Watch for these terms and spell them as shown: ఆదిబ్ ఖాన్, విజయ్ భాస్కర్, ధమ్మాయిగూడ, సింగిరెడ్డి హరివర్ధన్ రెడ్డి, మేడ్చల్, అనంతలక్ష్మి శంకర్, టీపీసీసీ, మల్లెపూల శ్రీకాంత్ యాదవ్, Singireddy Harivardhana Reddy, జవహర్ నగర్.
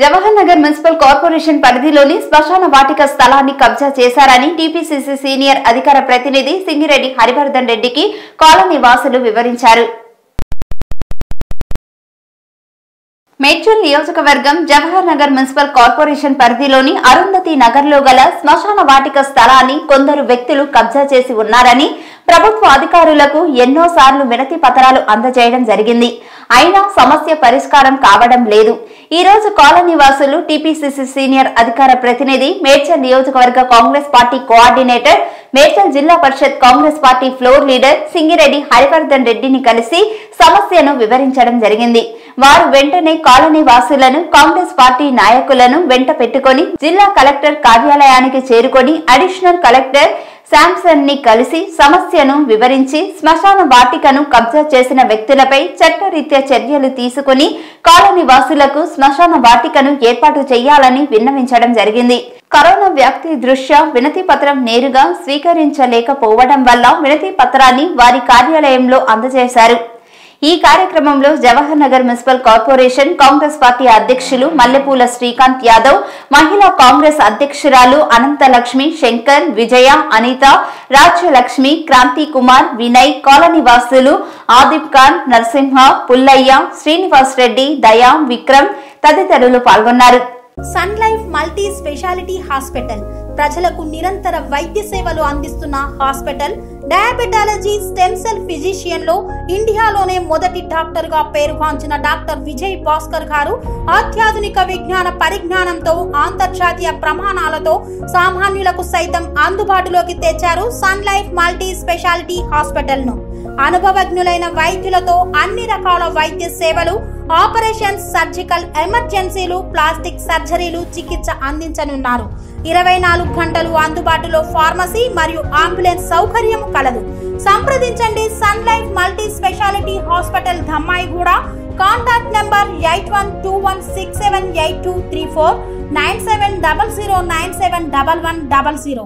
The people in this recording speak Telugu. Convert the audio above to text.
జవహర్ నగర్ మున్సిపల్ కార్పొరేషన్ పరిధిలోని శ్మశాన వాటిక స్థలాన్ని కబ్జా చేశారని టీపీసీసీ సీనియర్ అధికార ప్రతినిధి సింగిరెడ్డి హరివర్ధన్ రెడ్డికి కాలనీ వాసులు వివరించారు. మేడ్చల్ నియోజకవర్గం జవహర్ నగర్ మున్సిపల్ కార్పొరేషన్ పరిధిలోని అరుంధతి నగర్లో గల శ్మశాన వాటిక స్థలాన్ని కొందరు వ్యక్తులు కబ్జా చేసి ఉన్నారని ప్రభుత్వ అధికారులకు ఎన్నోసార్లు వినతి పత్రాలు అందజేయడం జరిగింది. అయినా సమస్య పరిష్కారం కావడం లేదు. ఈ రోజు కాలనీ వాసులు టీపీసీసీ సీనియర్ అధికార ప్రతినిధి మేడ్చల్ నియోజకవర్గ కాంగ్రెస్ పార్టీ కోఆర్డినేటర్ మేడ్చల్ జిల్లా పరిషత్ Congress party floor leader Singireddy Harivardhan రెడ్డిని కలిసి సమస్యను వివరించడం జరిగింది. వారు వెంటనే కాలనీ వాసులను కాంగ్రెస్ పార్టీ నాయకులను వెంట పెట్టుకొని జిల్లా కలెక్టర్ కార్యాలయానికి చేరుకొని అడిషనల్ కలెక్టర్ శాంసన్ ని కలిసి సమస్యను వివరించి శ్మశాన వాటికను కబ్జా చేసిన వ్యక్తులపై చట్టరీత్యా చర్యలు తీసుకుని కాలనీ వాసులకు శ్మశాన వాటికను ఏర్పాటు చేయాలని విన్నవించడం జరిగింది. కరోనా వ్యాప్తి దృష్ట్యా వినతి పత్రం నేరుగా స్వీకరించలేకపోవడం వల్ల వినతి పత్రాన్ని వారి కార్యాలయంలో అందజేశారు. ఈ కార్యక్రమంలో జవహర్ నగర్ municipal corporation Congress party అధ్యక్షులు మల్లెపూల శ్రీకాంత్ యాదవ్, మహిళా కాంగ్రెస్ అధ్యక్షురాలు అనంతలక్ష్మి శంకర్, విజయ అనిత, రాజ్య లక్ష్మి, క్రాంతి కుమార్ వినయ్, కాలనీ వాసులు ఆదిబ్ ఖాన్, నరసింహ, పుల్లయ్య, శ్రీనివాస్ రెడ్డి, దయా, విక్రమ్ తదితరులు పాల్గొన్నారు. Sun Life multi speciality hospital ప్రజలకు నిరంతర వైద్య సేవలు అందిస్తున్న హాస్పిటల్. డయాబెటాలజీ స్టెమ్సెల్ ఫిజిషియన్ లో ఇండియాలోనే మొదటి డాక్టర్ గా పేరుగాంచిన డాక్టర్ విజయ్ భాస్కర్ గారు అత్యాధునిక విజ్ఞాన పరిజ్ఞానంతో అంతర్జాతీయ ప్రమాణాలతో సామాన్యులకు సైతం అందుబాటులోకి తెచ్చారు Sun Life multi speciality hospital ను. అనుభవజ్ఞులైన వైద్యులతో అన్ని రకాల వైద్య సేవలు, ఆపరేషన్స్, సర్జికల్ ఎమర్జెన్సీలు, ప్లాస్టిక్ సర్జరీలు, చికిత్స అందించనున్నారు. 24 గంటలు అందుబాటులో ఫార్మసీ మరియు అంబులెన్స్ సౌకర్యం కలదు. సంప్రదించండి Sun Life multi speciality hospital, ధమ్మాయిగూడ. Contact number 8121678234 9700971100.